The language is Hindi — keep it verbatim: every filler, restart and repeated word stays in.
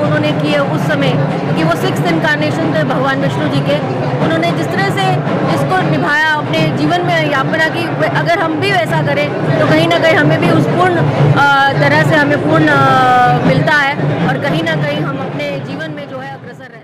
उन्होंने किए उस समय कि वो सिक्स्थ इनकार्नेशन थे भगवान विष्णु जी के। उन्होंने जिस तरह से इसको निभाया अपने जीवन में यापना की, अगर हम भी वैसा करें तो कहीं ना कहीं हमें भी उस पूर्ण तरह से हमें पूर्ण मिलता है और कहीं ना कहीं हम अपने जीवन में जो है अग्रसर